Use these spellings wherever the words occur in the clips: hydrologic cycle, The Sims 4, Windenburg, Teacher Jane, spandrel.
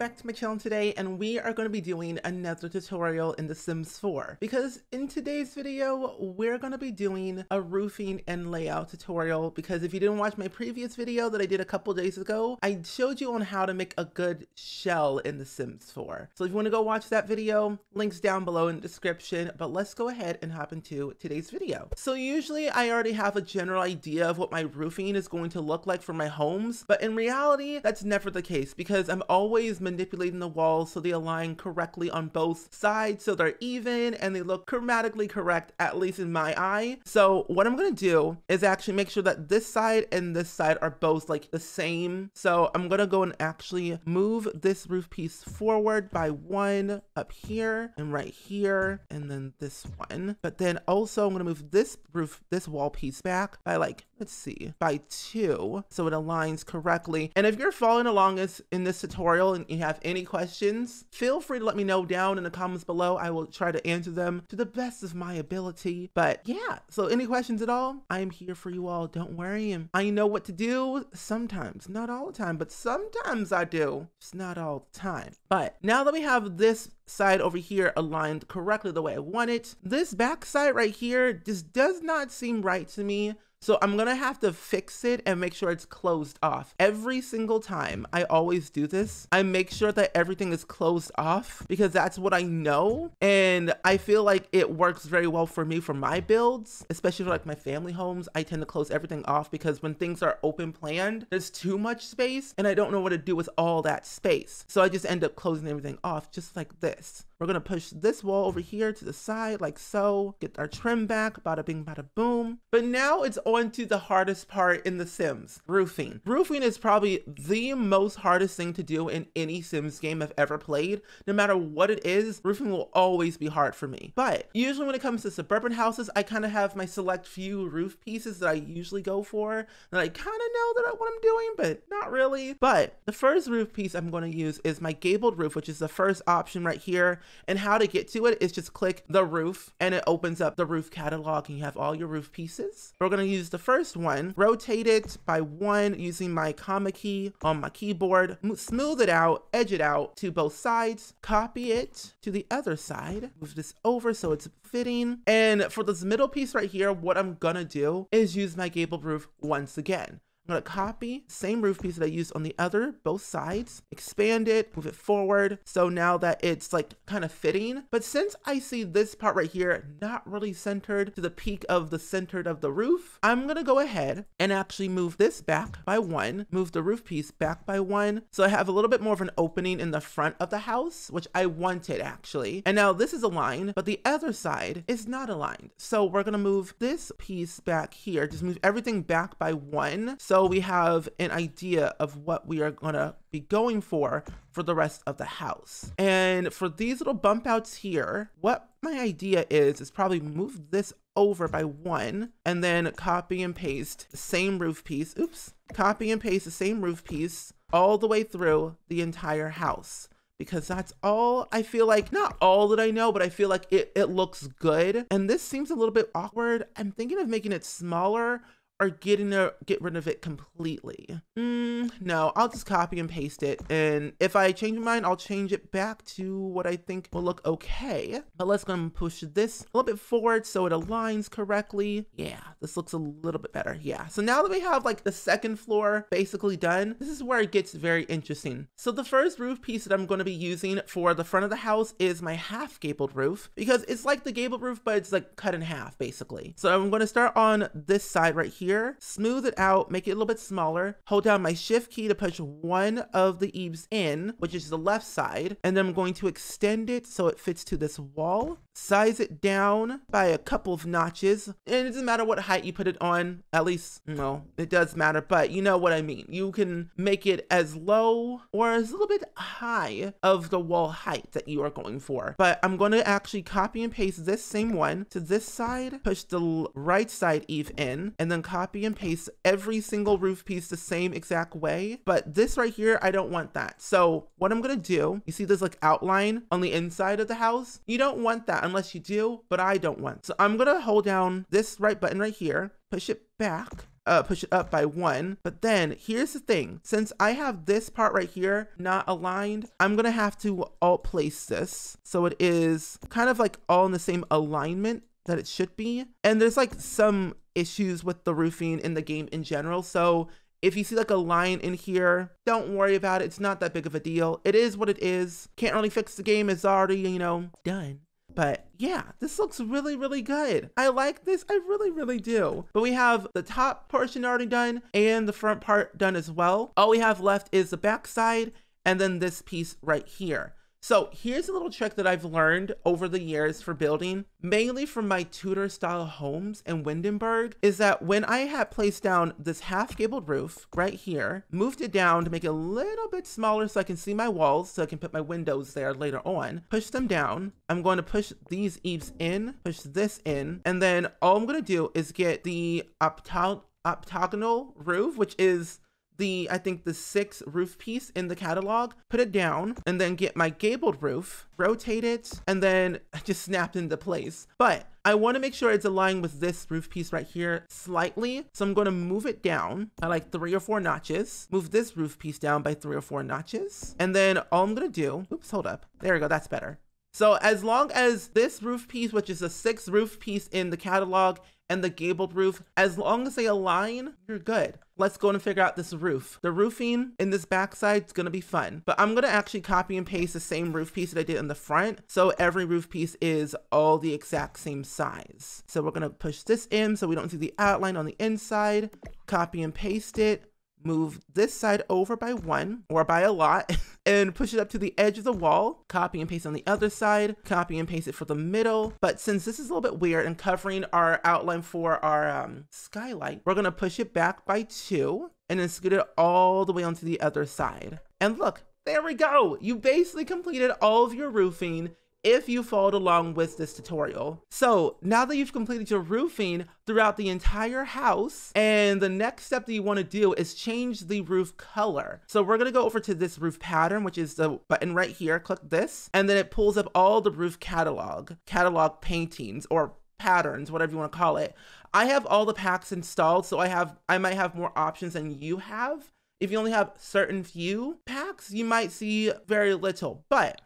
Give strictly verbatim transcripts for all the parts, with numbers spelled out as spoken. back to my channel today, and we are going to be doing another tutorial in The Sims four, because in today's video we're going to be doing a roofing and layout tutorial. Because if you didn't watch my previous video that I did a couple days ago, I showed you on how to make a good shell in The Sims four, so if you want to go watch that video, links down below in the description. But let's go ahead and hop into today's video. So usually I already have a general idea of what my roofing is going to look like for my homes, but in reality that's never the case, because I'm always manipulating the walls so they align correctly on both sides, so they're even and they look chromatically correct, at least in my eye. So what I'm gonna do is actually make sure that this side and this side are both like the same. So I'm gonna go and actually move this roof piece forward by one up here and right here, and then this one. But then also I'm gonna move this roof, this wall piece back by like, let's see, by two, so it aligns correctly. And if you're following along as in this tutorial and you have any questions, feel free to let me know down in the comments below. I will try to answer them to the best of my ability. But yeah, so any questions at all, I am here for you all. Don't worry, I know what to do sometimes, not all the time, but sometimes I do. It's not all the time. But now that we have this side over here aligned correctly the way I want it, this back side right here just does not seem right to me. So I'm gonna have to fix it and make sure it's closed off. Every single time I always do this, I make sure that everything is closed off, because that's what I know. And I feel like it works very well for me for my builds, especially for like my family homes. I tend to close everything off, because when things are open planned, there's too much space and I don't know what to do with all that space. So I just end up closing everything off just like this. We're gonna push this wall over here to the side like so, get our trim back, bada bing, bada boom. But now it's on to the hardest part in The Sims, roofing. Roofing is probably the most hardest thing to do in any Sims game I've ever played. No matter what it is, roofing will always be hard for me. But usually when it comes to suburban houses, I kind of have my select few roof pieces that I usually go for, and I kind of know that what I'm doing, but not really. But the first roof piece I'm gonna use is my gabled roof, which is the first option right here. And how to get to it is just click the roof and it opens up the roof catalog and you have all your roof pieces. We're going to use the first one, rotate it by one using my comma key on my keyboard, smooth it out, edge it out to both sides, copy it to the other side, move this over so it's fitting. And for this middle piece right here, what I'm going to do is use my gabled roof once again. I'm gonna copy same roof piece that I used on the other, both sides, expand it, move it forward. So now that it's like kind of fitting, but since I see this part right here, not really centered to the peak of the centered of the roof, I'm gonna go ahead and actually move this back by one, move the roof piece back by one. So I have a little bit more of an opening in the front of the house, which I wanted actually. And now this is aligned, but the other side is not aligned. So we're gonna move this piece back here, just move everything back by one. So we have an idea of what we are gonna be going for for the rest of the house. And for these little bump outs here, what my idea is, is probably move this over by one and then copy and paste the same roof piece, oops, copy and paste the same roof piece all the way through the entire house. Because that's all I feel like, not all that I know, but I feel like it, it looks good. And this seems a little bit awkward. I'm thinking of making it smaller, or getting a, get rid of it completely. Mm, no, I'll just copy and paste it. And if I change my mind, I'll change it back to what I think will look okay. But let's go and push this a little bit forward so it aligns correctly. Yeah, this looks a little bit better. Yeah, so now that we have like the second floor basically done, this is where it gets very interesting. So the first roof piece that I'm gonna be using for the front of the house is my half gabled roof, because it's like the gabled roof, but it's like cut in half basically. So I'm gonna start on this side right here. Smooth it out, make it a little bit smaller, hold down my shift key to push one of the eaves in, which is the left side, and then I'm going to extend it so it fits to this wall, size it down by a couple of notches. And it doesn't matter what height you put it on, at least, no, it does matter, but you know what I mean. You can make it as low or as a little bit high of the wall height that you are going for. But I'm going to actually copy and paste this same one to this side, push the right side eave in, and then copy Copy and paste every single roof piece the same exact way. But this right here, I don't want that. So what I'm gonna do, you see this like outline on the inside of the house? You don't want that unless you do, but I don't want. So I'm gonna hold down this right button right here, push it back, uh, push it up by one. But then here's the thing, since I have this part right here not aligned, I'm gonna have to alt place this so it is kind of like all in the same alignment that it should be. And there's like some issues with the roofing in the game in general, so if you see like a line in here, don't worry about it. It's not that big of a deal. It is what it is. Can't really fix the game. It's already, you know, done. But yeah, this looks really, really good. I like this. I really, really do. But we have the top portion already done and the front part done as well. All we have left is the back side and then this piece right here. So here's a little trick that I've learned over the years for building, mainly from my Tudor style homes in Windenburg, is that when I had placed down this half gabled roof right here, moved it down to make it a little bit smaller so I can see my walls, so I can put my windows there later on, push them down. I'm going to push these eaves in, push this in, and then all I'm going to do is get the octo- octagonal roof, which is the, I think the sixth roof piece in the catalog, put it down, and then get my gabled roof, rotate it, and then just snapped into place. But I want to make sure it's aligned with this roof piece right here slightly. So I'm going to move it down by like three or four notches, move this roof piece down by three or four notches. And then all I'm going to do, oops, hold up. There we go. That's better. So as long as this roof piece, which is the sixth roof piece in the catalog, and the gabled roof, as long as they align, you're good. Let's go and figure out this roof. The roofing in this backside is gonna be fun, but I'm gonna actually copy and paste the same roof piece that I did in the front. So every roof piece is all the exact same size. So we're gonna push this in so we don't see the outline on the inside, copy and paste it, move this side over by one or by a lot and push it up to the edge of the wall, copy and paste on the other side, copy and paste it for the middle. But since this is a little bit weird and covering our outline for our um, skylight, we're gonna push it back by two and then scoot it all the way onto the other side. And look, there we go. You basically completed all of your roofing if you followed along with this tutorial. So now that you've completed your roofing throughout the entire house, and the next step that you want to do is change the roof color. So we're going to go over to this roof pattern, which is the button right here, click this, and then it pulls up all the roof catalog, catalog paintings or patterns, whatever you want to call it. I have all the packs installed, so I have, I might have more options than you have. If you only have certain few packs, you might see very little, but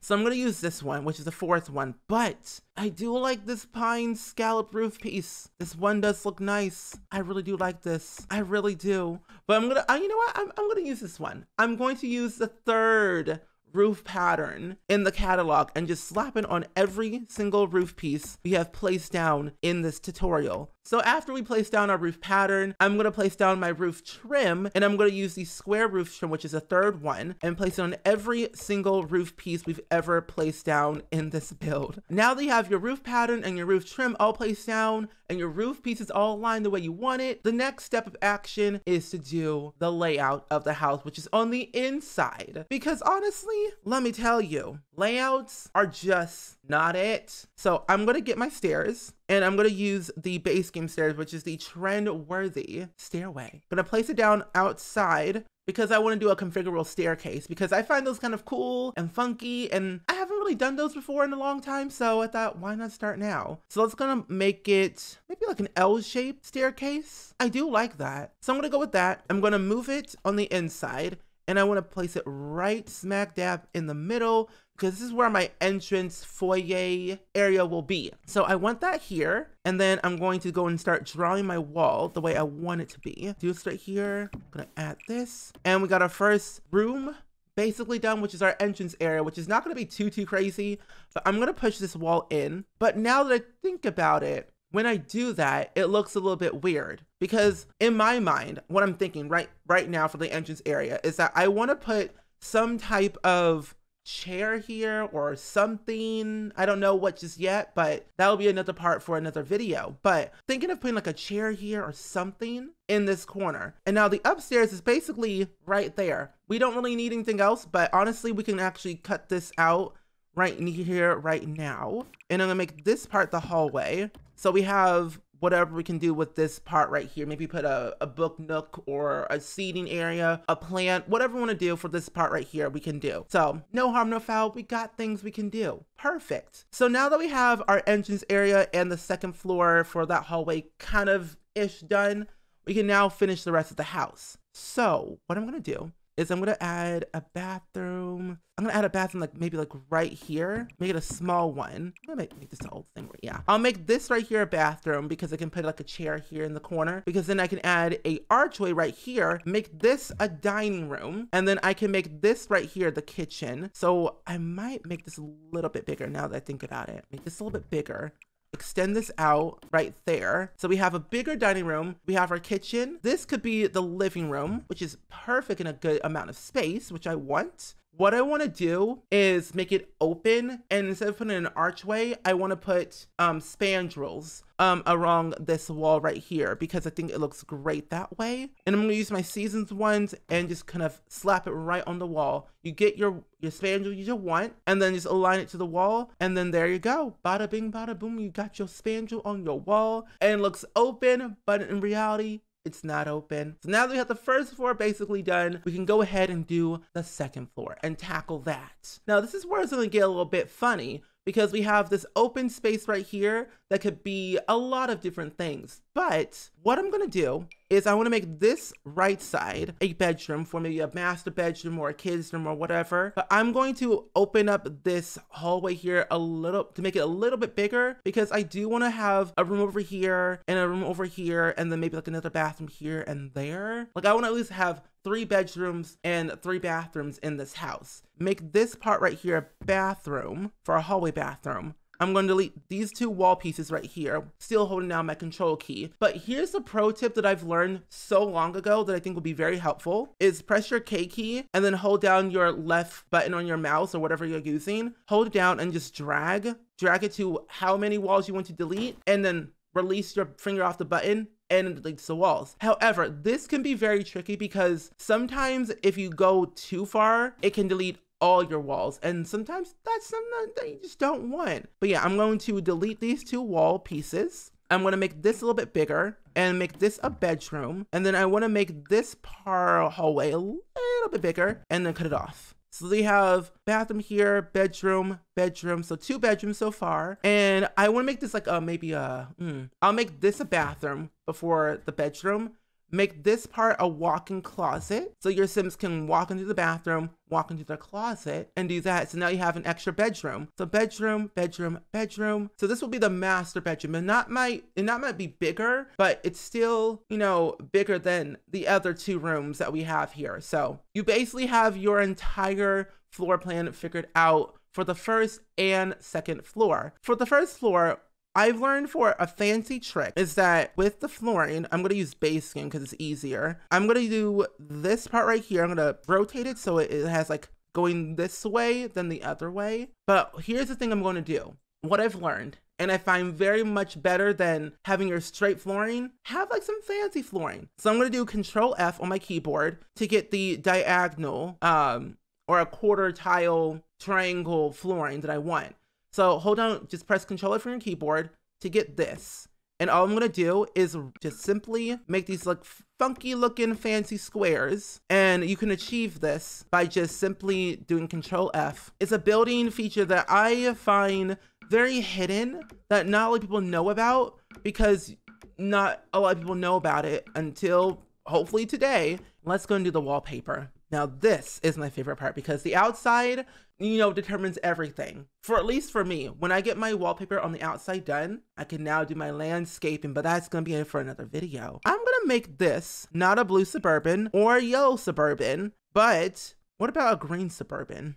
so I'm going to use this one, which is the fourth one, but I do like this pine scallop roof piece. This one does look nice. I really do like this. I really do. But I'm going to, you know what? I'm, I'm going to use this one. I'm going to use the third roof pattern in the catalog and just slap it on every single roof piece we have placed down in this tutorial. So after we place down our roof pattern, I'm going to place down my roof trim, and I'm going to use the square roof trim, which is the third one, and place it on every single roof piece we've ever placed down in this build. Now that you have your roof pattern and your roof trim all placed down and your roof pieces all aligned the way you want it, the next step of action is to do the layout of the house, which is on the inside. Because honestly, let me tell you, layouts are just not it. So I'm going to get my stairs, and I'm going to use the base game stairs, which is the trend-worthy stairway. I'm going to place it down outside because I want to do a configurable staircase, because I find those kind of cool and funky, and I haven't really done those before in a long time, so I thought, why not start now? So let's gonna make it maybe like an L-shaped staircase. I do like that. So I'm going to go with that. I'm going to move it on the inside, and I want to place it right smack dab in the middle, because this is where my entrance foyer area will be. So I want that here, and then I'm going to go and start drawing my wall the way I want it to be. Do this right here. I'm gonna add this, and we got our first room basically done, which is our entrance area, which is not gonna be too too crazy, but I'm gonna push this wall in. But now that I think about it, when I do that, it looks a little bit weird, because in my mind, what I'm thinking right right now for the entrance area is that I want to put some type of chair here or something. I don't know what just yet, but that'll be another part for another video. But thinking of putting like a chair here or something in this corner. And now the upstairs is basically right there. We don't really need anything else, but honestly, we can actually cut this out right in here right now. And I'm gonna make this part the hallway. So we have whatever we can do with this part right here. Maybe put a, a book nook or a seating area, a plant, whatever we want to do for this part right here, we can do. So no harm, no foul. We got things we can do. Perfect. So now that we have our entrance area and the second floor for that hallway kind of ish done, we can now finish the rest of the house. So what I'm gonna do is I'm gonna add a bathroom. I'm gonna add a bathroom like maybe like right here, make it a small one. I'm gonna make, make this an old thing, yeah. I'll make this right here a bathroom because I can put like a chair here in the corner, because then I can add a archway right here, make this a dining room, and then I can make this right here the kitchen. So I might make this a little bit bigger now that I think about it. Make this a little bit bigger. Extend this out right there. So we have a bigger dining room. We have our kitchen. This could be the living room, which is perfect in a good amount of space, which I want. What I want to do is make it open, and instead of putting an archway, I want to put um, spandrels um, along this wall right here, because I think it looks great that way. And I'm going to use my seasons ones and just kind of slap it right on the wall. You get your, your spandrel you just want, and then just align it to the wall. And then there you go. Bada bing, bada boom. You got your spandrel on your wall, and it looks open, but in reality, it's not open. So now that we have the first floor basically done, we can go ahead and do the second floor and tackle that. Now this is where it's going to get a little bit funny, because we have this open space right here that could be a lot of different things. But what I'm going to do is I want to make this right side a bedroom for maybe a master bedroom or a kid's room or whatever. But I'm going to open up this hallway here a little to make it a little bit bigger, because I do want to have a room over here and a room over here, and then maybe like another bathroom here and there. Like I want to at least have three bedrooms and three bathrooms in this house. Make this part right here a bathroom for a hallway bathroom. I'm going to delete these two wall pieces right here, still holding down my control key. But here's a pro tip that I've learned so long ago that I think will be very helpful, is press your K key and then hold down your left button on your mouse or whatever you're using. Hold it down and just drag, drag it to how many walls you want to delete, and then release your finger off the button and deletes the walls. However, this can be very tricky, because sometimes if you go too far, it can delete all your walls, and sometimes that's something that you just don't want. But yeah, I'm going to delete these two wall pieces. I'm going to make this a little bit bigger and make this a bedroom, and then I want to make this part hallway a little bit bigger and then cut it off. So we have bathroom here, bedroom, bedroom. So two bedrooms so far. And I want to make this like a, maybe a, mm, I'll make this a bathroom before the bedroom. Make this part a walk-in closet, so your Sims can walk into the bathroom, walk into their closet, and do that. So now you have an extra bedroom. So bedroom, bedroom, bedroom. So this will be the master bedroom, and not might it not might be bigger, but it's still, you know, bigger than the other two rooms that we have here. So you basically have your entire floor plan figured out for the first and second floor. For the first floor, I've learned for a fancy trick is that with the flooring, I'm going to use base skin because it's easier. I'm going to do this part right here. I'm going to rotate it so it has like going this way than the other way. But here's the thing I'm going to do. What I've learned, and I find very much better than having your straight flooring, have like some fancy flooring. So I'm going to do Control F on my keyboard to get the diagonal um, or a quarter tile triangle flooring that I want. So hold on, just press Control F from your keyboard to get this. And all I'm going to do is just simply make these like funky looking fancy squares. And you can achieve this by just simply doing Control F. It's a building feature that I find very hidden, that not a lot of people know about, because not a lot of people know about it until hopefully today. Let's go and do the wallpaper. Now this is my favorite part, because the outside, you know, determines everything. For at least for me, when I get my wallpaper on the outside done, I can now do my landscaping, but that's going to be it for another video. I'm going to make this not a blue Suburban or a yellow Suburban, but what about a green Suburban?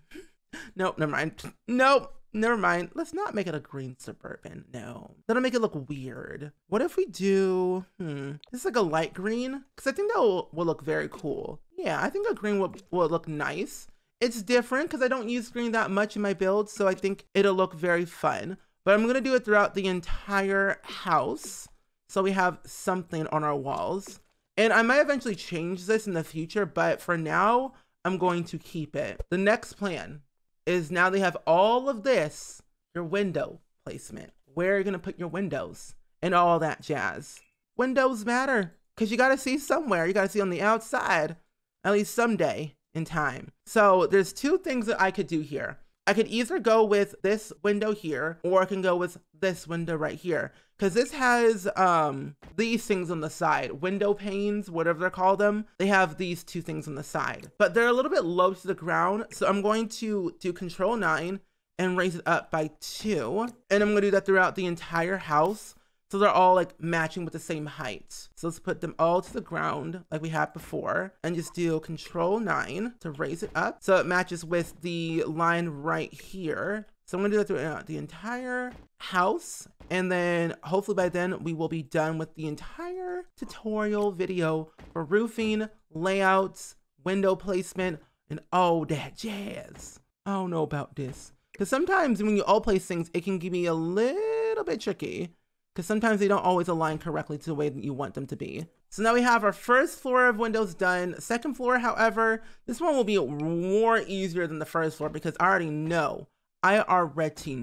Nope, never mind. Nope, never mind. Let's not make it a green Suburban. No, that'll make it look weird. What if we do, hmm, this is like a light green? Because I think that will, will look very cool. Yeah, I think a green will, will look nice. It's different because I don't use green that much in my build, so I think it'll look very fun. But I'm going to do it throughout the entire house, so we have something on our walls. And I might eventually change this in the future, but for now, I'm going to keep it. The next plan is, now they have all of this, your window placement. Where are you going to put your windows and all that jazz? Windows matter because you got to see somewhere. You got to see on the outside, at least someday in time. So there's two things that I could do here. I could either go with this window here, or I can go with this window right here, because this has um these things on the side, window panes, whatever they're called them. They have these two things on the side, but they're a little bit low to the ground. So I'm going to do control nine and raise it up by two, and I'm gonna do that throughout the entire house, so they're all like matching with the same height. So let's put them all to the ground like we had before, and just do control nine to raise it up so it matches with the line right here. So I'm gonna do that throughout the entire house, and then hopefully by then we will be done with the entire tutorial video for roofing, layouts, window placement, and all that jazz. I don't know about this, because sometimes when you all place things, it can be a little bit tricky, because sometimes they don't always align correctly to the way that you want them to be. So now we have our first floor of windows done. Second floor, however, this one will be more easier than the first floor, because I already know, I already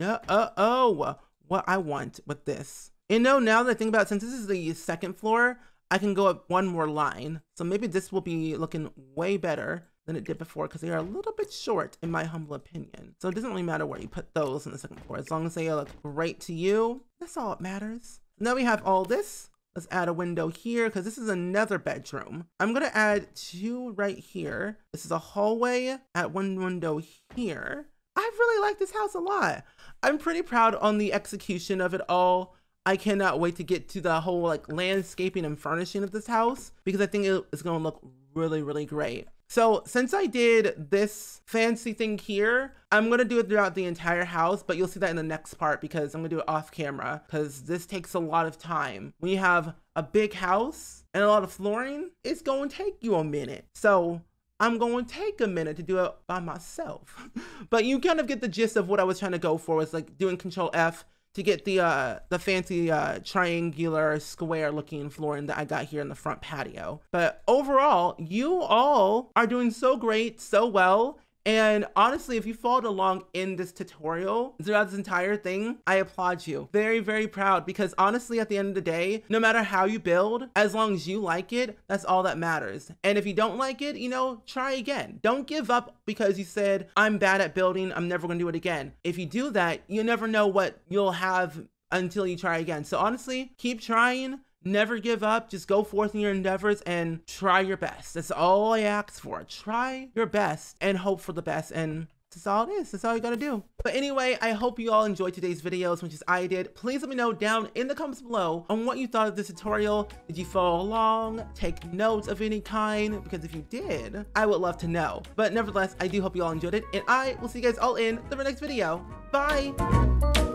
know uh oh, what I want with this. You know, now that I think about it, since this is the second floor, I can go up one more line. So maybe this will be looking way better than it did before, because they are a little bit short in my humble opinion. So it doesn't really matter where you put those on the second floor, as long as they look great to you. That's all that matters. Now we have all this. Let's add a window here, because this is another bedroom. I'm gonna add two right here. This is a hallway, add one window here. I really like this house a lot. I'm pretty proud on the execution of it all. I cannot wait to get to the whole like landscaping and furnishing of this house, because I think it's gonna look really, really great. So since I did this fancy thing here, I'm gonna do it throughout the entire house, but you'll see that in the next part, because I'm gonna do it off camera, because this takes a lot of time. When you have a big house and a lot of flooring, it's gonna take you a minute. So I'm gonna take a minute to do it by myself. But you kind of get the gist of what I was trying to go for, was like doing control F to get the uh, the fancy uh, triangular square looking flooring that I got here in the front patio. But overall, you all are doing so great, so well. And honestly, if you followed along in this tutorial throughout this entire thing, I applaud you. Very, very proud, because honestly, at the end of the day, no matter how you build, as long as you like it, that's all that matters. And if you don't like it, you know, try again. Don't give up because you said, I'm bad at building, I'm never gonna do it again. If you do that, you never know what you'll have until you try again. So honestly, keep trying, never give up, just go forth in your endeavors and try your best. That's all I ask for. Try your best and hope for the best, and that's all it is. That's all you gotta do. But anyway, I hope you all enjoyed today's video as much as I did. Please let me know down in the comments below on what you thought of this tutorial. Did you follow along? Take notes of any kind? Because if you did, I would love to know. But nevertheless, I do hope you all enjoyed it, and I will see you guys all in the next video. Bye!